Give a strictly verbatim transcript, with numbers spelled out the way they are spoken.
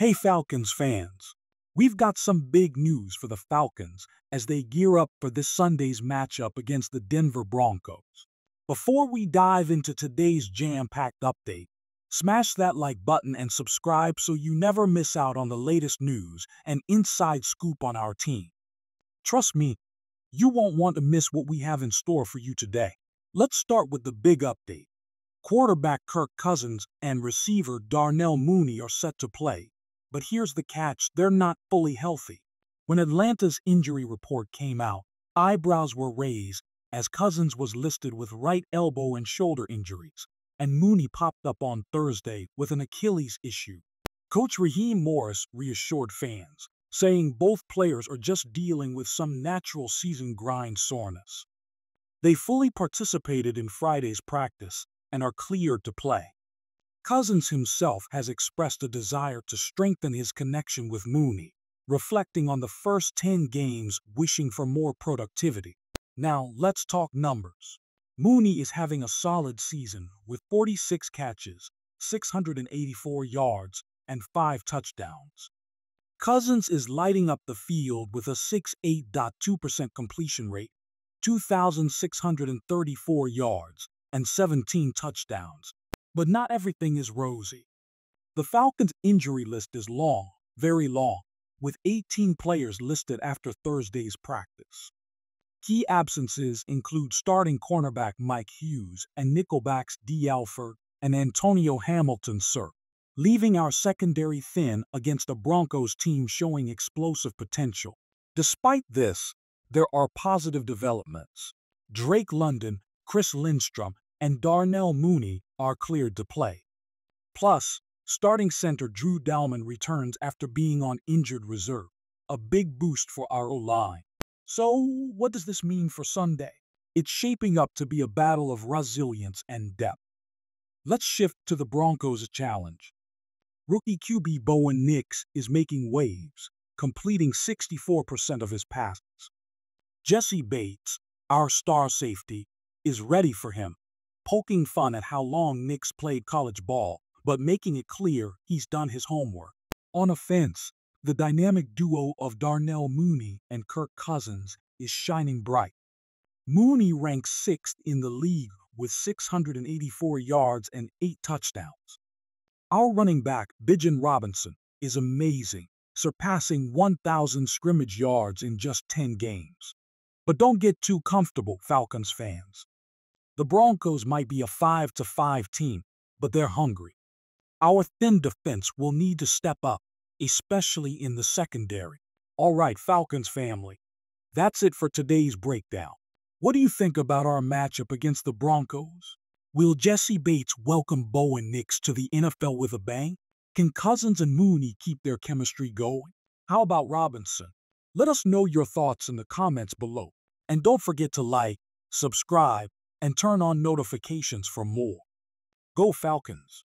Hey Falcons fans, we've got some big news for the Falcons as they gear up for this Sunday's matchup against the Denver Broncos. Before we dive into today's jam-packed update, smash that like button and subscribe so you never miss out on the latest news and inside scoop on our team. Trust me, you won't want to miss what we have in store for you today. Let's start with the big update. Quarterback Kirk Cousins and receiver Darnell Mooney are set to play. But here's the catch, they're not fully healthy. When Atlanta's injury report came out, eyebrows were raised as Cousins was listed with right elbow and shoulder injuries, and Mooney popped up on Thursday with an Achilles issue. Coach Raheem Morris reassured fans, saying both players are just dealing with some natural season grind soreness. They fully participated in Friday's practice and are cleared to play. Cousins himself has expressed a desire to strengthen his connection with Mooney, reflecting on the first ten games wishing for more productivity. Now, let's talk numbers. Mooney is having a solid season with forty-six catches, six hundred eighty-four yards, and five touchdowns. Cousins is lighting up the field with a sixty-eight point two percent completion rate, two thousand six hundred thirty-four yards, and seventeen touchdowns. But not everything is rosy. The Falcons' injury list is long, very long, with eighteen players listed after Thursday's practice. Key absences include starting cornerback Mike Hughes and nickelbacks D. Alford and Antonio Hamilton Sir, leaving our secondary thin against a Broncos team showing explosive potential. Despite this, there are positive developments. Drake London, Chris Lindstrom, and Darnell Mooney are cleared to play. Plus, starting center Drew Dalman returns after being on injured reserve, a big boost for our O-line. So, what does this mean for Sunday? It's shaping up to be a battle of resilience and depth. Let's shift to the Broncos' challenge. Rookie Q B Bo Nix is making waves, completing sixty-four percent of his passes. Jesse Bates, our star safety, is ready for him, poking fun at how long Nix played college ball, but making it clear he's done his homework. On offense, the dynamic duo of Darnell Mooney and Kirk Cousins is shining bright. Mooney ranks sixth in the league with six hundred eighty-four yards and eight touchdowns. Our running back, Bijan Robinson, is amazing, surpassing one thousand scrimmage yards in just ten games. But don't get too comfortable, Falcons fans. The Broncos might be a five to five team, but they're hungry. Our thin defense will need to step up, especially in the secondary. All right, Falcons family, that's it for today's breakdown. What do you think about our matchup against the Broncos? Will Jesse Bates welcome Bo Nix to the N F L with a bang? Can Cousins and Mooney keep their chemistry going? How about Robinson? Let us know your thoughts in the comments below. And don't forget to like, subscribe, and turn on notifications for more. Go Falcons!